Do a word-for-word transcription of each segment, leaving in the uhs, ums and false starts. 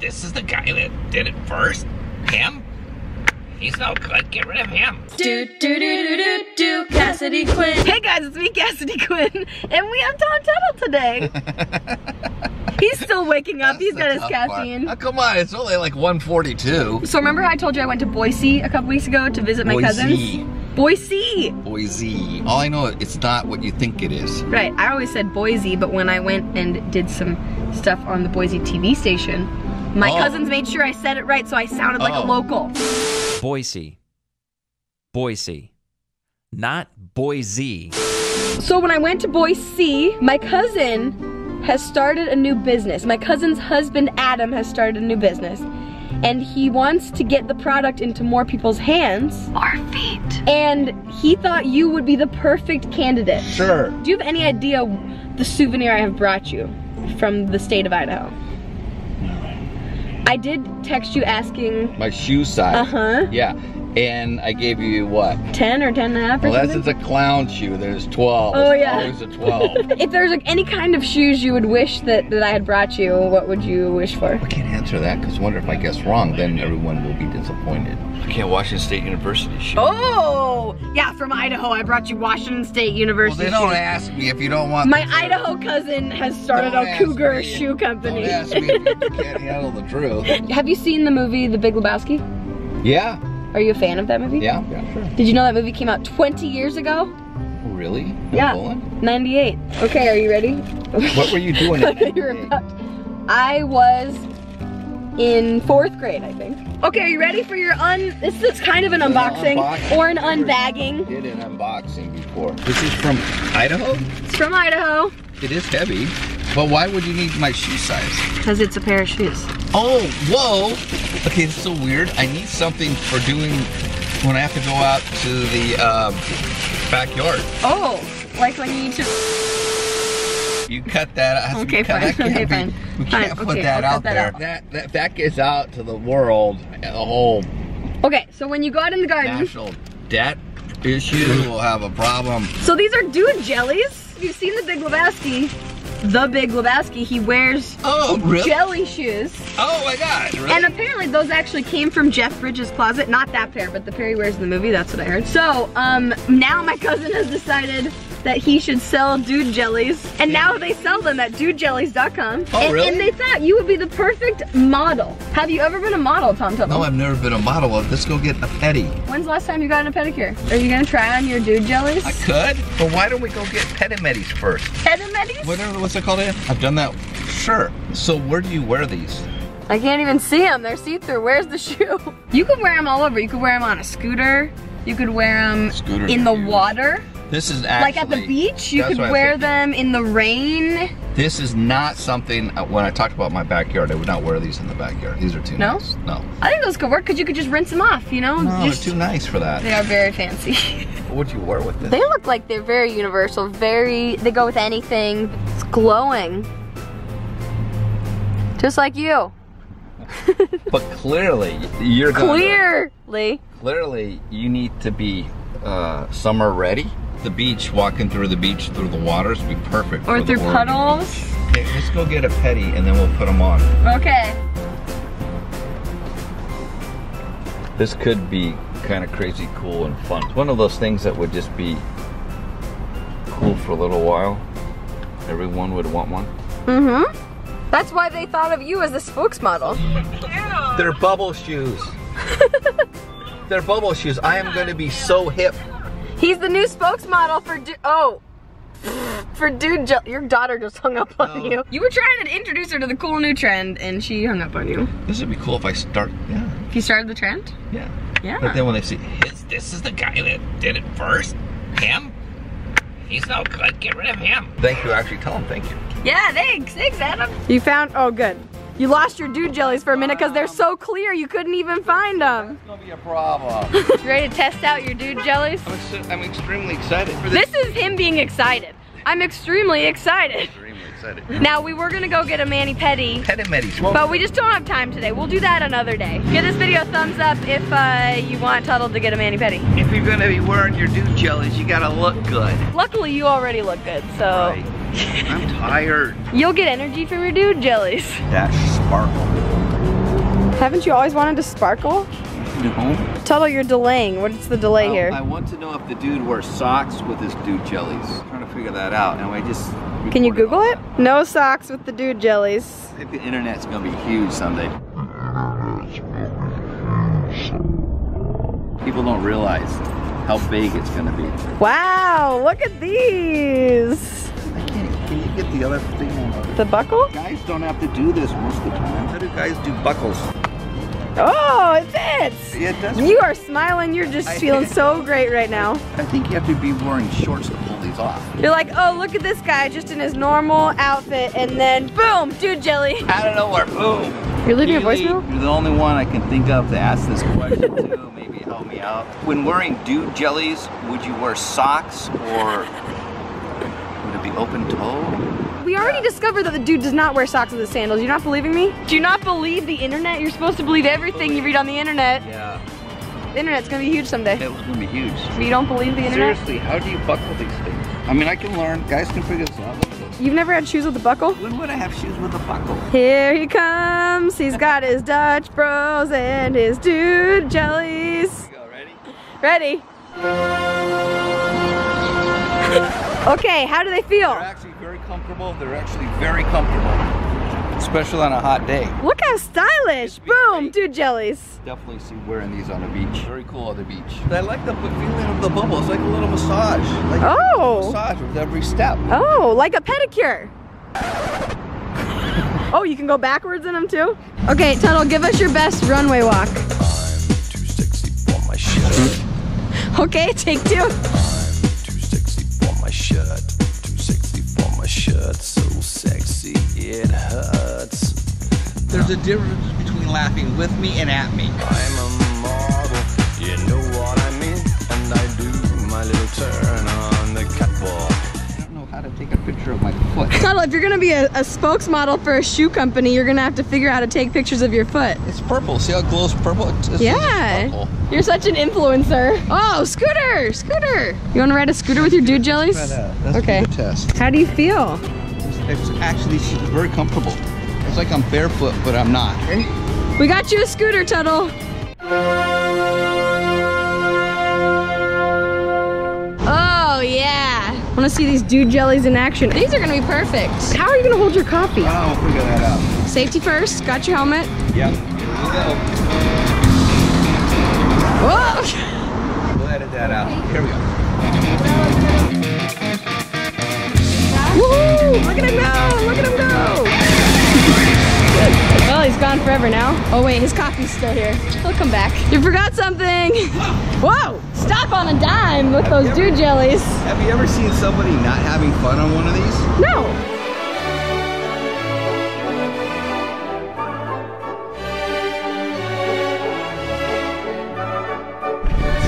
This is the guy that did it first? Him? He's no good. Get rid of him. Do, do, do, do, do, do, Cassidy Quinn. Hey guys, it's me, Cassidy Quinn, and we have Tom Tuttle today. He's still waking up. That's He's got his caffeine. Oh, come on, it's only like one forty-two. So remember I told you I went to Boise a couple weeks ago to visit my Boise. cousins? Boise. Boise. All I know, it's not what you think it is. Right, I always said Boise, but when I went and did some stuff on the Boise T V station, my oh. cousins made sure I said it right, so I sounded like oh. a local. Boise. Boise. Not Boise. So when I went to Boise, my cousin has started a new business. My cousin's husband, Adam, has started a new business. And he wants to get the product into more people's hands. Or feet. And he thought you would be the perfect candidate. Sure. Do you have any idea the souvenir I have brought you from the state of Idaho? I did text you asking my shoe size. Uh-huh. Yeah. And I gave you what? ten or ten and a half or Unless something? Unless it's a clown shoe, there's twelve. Oh it's yeah. There's a twelve. If there's like any kind of shoes you would wish that, that I had brought you, what would you wish for? I can't answer that because I wonder if I guess wrong, then everyone will be disappointed. I can't Washington State University shoe. Oh! Yeah, from Idaho, I brought you Washington State University. Well, they don't shoes. ask me if you don't want My Idaho shirt. cousin has started don't a cougar shoe company. Don't ask me if you can't handle the truth. Have you seen the movie The Big Lebowski? Yeah. Are you a fan of that movie? Yeah, yeah, sure. Did you know that movie came out twenty years ago? Really? No yeah, bowling? ninety-eight. Okay, are you ready? What were you doing in you were about, I was in fourth grade, I think. Okay, are you ready for your un... This is kind of an unboxing, an unboxing or an unbagging. I did an unboxing before. This is from Idaho? It's from Idaho. It is heavy, but why would you need my shoe size? Because it's a pair of shoes. Oh, whoa! Okay, this is so weird. I need something for doing when I have to go out to the uh, backyard. Oh, like when you need to... You cut that out. Okay, fine. Okay, fine. We can't put that out there. That, that that gets out to the world, the whole... Okay, so when you go out in the garden... National debt issue will have a problem. So these are Dude Jellies. If you've seen The Big Lebowski, The Big Lebowski, he wears oh, really? jelly shoes. Oh my God, really? And apparently those actually came from Jeff Bridges' closet. Not that pair, but the pair he wears in the movie, that's what I heard. So, um, now my cousin has decided that he should sell Dude Jellies. And now they sell them at Dude Jellies dot com. Oh, and, really? And they thought you would be the perfect model. Have you ever been a model, Tom Tuttle? No, I've never been a model. Let's go get a pedi. When's the last time you got in a pedicure? Are you gonna try on your Dude Jellies? I could, but why don't we go get pedimedis first? Pedimedis? What are, what's it called again? I've done that. Sure. So where do you wear these? I can't even see them. They're see-through. Where's the shoe? You could wear them all over. You could wear them on a scooter. You could wear them scooter in the shoes. water. This is actually, like at the beach, you could wear them in the rain. This is not something, when I talked about my backyard, I would not wear these in the backyard. These are too no? nice. No? I think those could work because you could just rinse them off, you know? No, just, they're too nice for that. They are very fancy. What would you wear with this? They look like they're very universal, very, they go with anything. It's glowing. Just like you. But clearly, you're clearly. Gonna, clearly, you need to be uh, summer ready. The beach, walking through the beach, through the waters, would be perfect. Or through puddles. Okay, let's go get a pedi and then we'll put them on. Okay. This could be kind of crazy cool and fun. It's one of those things that would just be cool for a little while. Everyone would want one. Mm-hmm. That's why they thought of you as the spokesmodel. Yeah. They're bubble shoes. They're bubble shoes. I am going to be so hip. He's the new spokesmodel for du oh, for Dude Jellies. Your daughter just hung up on oh. you. You were trying to introduce her to the cool new trend, and she hung up on you. This would be cool if I start. Yeah. If you started the trend. Yeah. Yeah. But then when they see, is, this is the guy that did it first. Him. He's no good. Get rid of him. Thank you. Actually, tell him thank you. Yeah. Thanks. Thanks, Adam. You found. Oh, good. You lost your Dude Jellies for a minute because they're so clear you couldn't even find them. That's gonna be a problem. You ready to test out your Dude Jellies? I'm, ex I'm extremely excited. For this. This is him being excited. I'm extremely excited. Extremely excited. Now we were gonna go get a mani-pedi. Pedimedis. But we just don't have time today. We'll do that another day. Give this video a thumbs up if uh, you want Tuttle to get a mani-pedi. If you're gonna be wearing your Dude Jellies, you gotta look good. Luckily, you already look good, so. Right. I'm tired. You'll get energy from your Dude Jellies. That sparkle. Haven't you always wanted to sparkle? No. Tuttle, you're delaying. What's the delay um, here? I want to know if the dude wears socks with his Dude Jellies. I'm trying to figure that out. Now I just... Can you Google it? That. No socks with the Dude Jellies. I think the internet's gonna be huge someday. People don't realize how big it's gonna be. Wow, look at these. I can't, can you get the other thing on? The buckle? Guys don't have to do this most of the time. How do guys do buckles? Oh, it fits! Yeah, it does. You are smiling, you're just I, feeling so great right now. I think you have to be wearing shorts to pull these off. You're like, oh, look at this guy just in his normal outfit, and then boom, Dude Jelly. Out of nowhere, boom. You're leaving your voicemail? You're the only one I can think of to ask this question to, maybe help me out. When wearing Dude Jellies, would you wear socks, or would it be open toe? We already discovered that the dude does not wear socks with his sandals. You're not believing me? Do you not believe the internet? You're supposed to believe everything you read on the internet. Yeah. The internet's gonna be huge someday. It's gonna be huge. If you don't believe the internet? Seriously, how do you buckle these things? I mean, I can learn. Guys can figure this out. You've never had shoes with a buckle? When would I have shoes with a buckle? Here he comes. He's got his Dutch Bros and his Dude Jellies. Here we go, ready? Ready. Okay, how do they feel? They're actually very comfortable. They're actually very comfortable, especially on a hot day. Look how stylish! Boom, great. Dude Jellies. Definitely see wearing these on the beach. Very cool on the beach. I like the feeling of the bubbles. It's like a little massage. Like oh. A little massage with every step. Oh, like a pedicure. Oh, you can go backwards in them too. Okay, Tuttle, give us your best runway walk. I'm too sexy for my shirt. Okay, take two. Shirt, too sexy for my shirt, so sexy it hurts. There's a difference between laughing with me and at me. I'm a model, you know what I mean, and I do my little turn on the catwalk. I don't know how to take a picture of my foot. Tuttle, if you're gonna be a, a spokesmodel for a shoe company, you're gonna have to figure out how to take pictures of your foot. It's purple, see how it glows purple? It's, it's yeah. Purple. You're such an influencer. Oh, scooter, scooter. You want to ride a scooter with your Dude Jellies? That's okay. Test. How do you feel? It's, it's actually very comfortable. It's like I'm barefoot, but I'm not. We got you a scooter, Tuttle. Oh yeah. I want to see these Dude Jellies in action. These are gonna be perfect. How are you gonna hold your coffee? I'll figure that out. Safety first. Got your helmet? Yep. Here we go. Whoa! We'll edit that out. Here we go. Woohoo! Look at him go! Look at him go! Well, he's gone forever now. Oh wait, his coffee's still here. He'll come back. You forgot something! Whoa! Stop on a dime with those Dude Jellies. Have you ever seen somebody not having fun on one of these? No!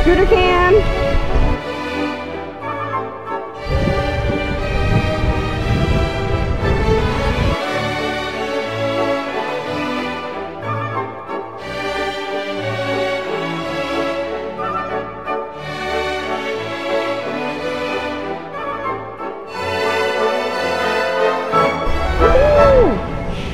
Scooter can.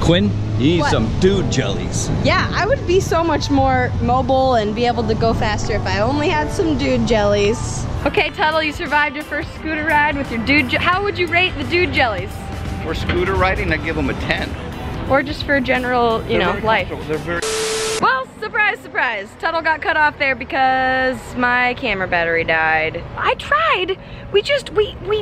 Quinn, you need what? Some Dude Jellies. Yeah, I would be so much more mobile and be able to go faster if I only had some Dude Jellies. Okay, Tuttle, you survived your first scooter ride with your Dude Jellies. How would you rate the Dude Jellies? For scooter riding, I give them a ten. Or just for general, you They're know, life. They're very well, surprise, surprise. Tuttle got cut off there because my camera battery died. I tried. We just, we, we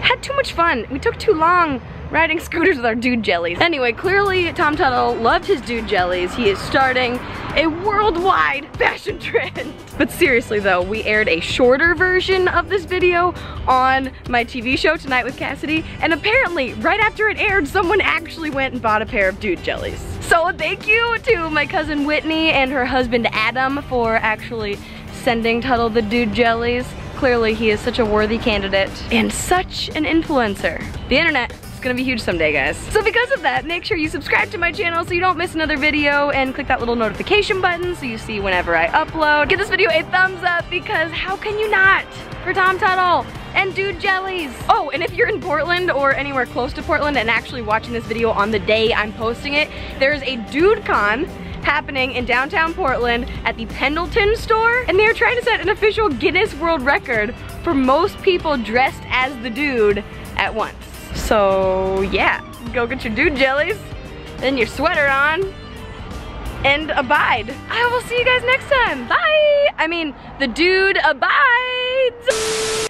had too much fun. We took too long riding scooters with our Dude Jellies. Anyway, clearly Tom Tuttle loved his Dude Jellies. He is starting a worldwide fashion trend. But seriously though, we aired a shorter version of this video on my T V show, Tonight with Cassidy, and apparently right after it aired, someone actually went and bought a pair of Dude Jellies. So thank you to my cousin Whitney and her husband Adam for actually sending Tuttle the Dude Jellies. Clearly he is such a worthy candidate and such an influencer. The internet. It's gonna be huge someday, guys. So because of that, make sure you subscribe to my channel so you don't miss another video, and click that little notification button so you see whenever I upload. Give this video a thumbs up, because how can you not? For Tom Tuttle and Dude Jellies. Oh, and if you're in Portland or anywhere close to Portland and actually watching this video on the day I'm posting it, there's a DudeCon happening in downtown Portland at the Pendleton store, and they're trying to set an official Guinness World Record for most people dressed as the dude at once. So yeah, go get your dude jellies, then your sweater on, and abide. I will see you guys next time. Bye! I mean, the dude abides!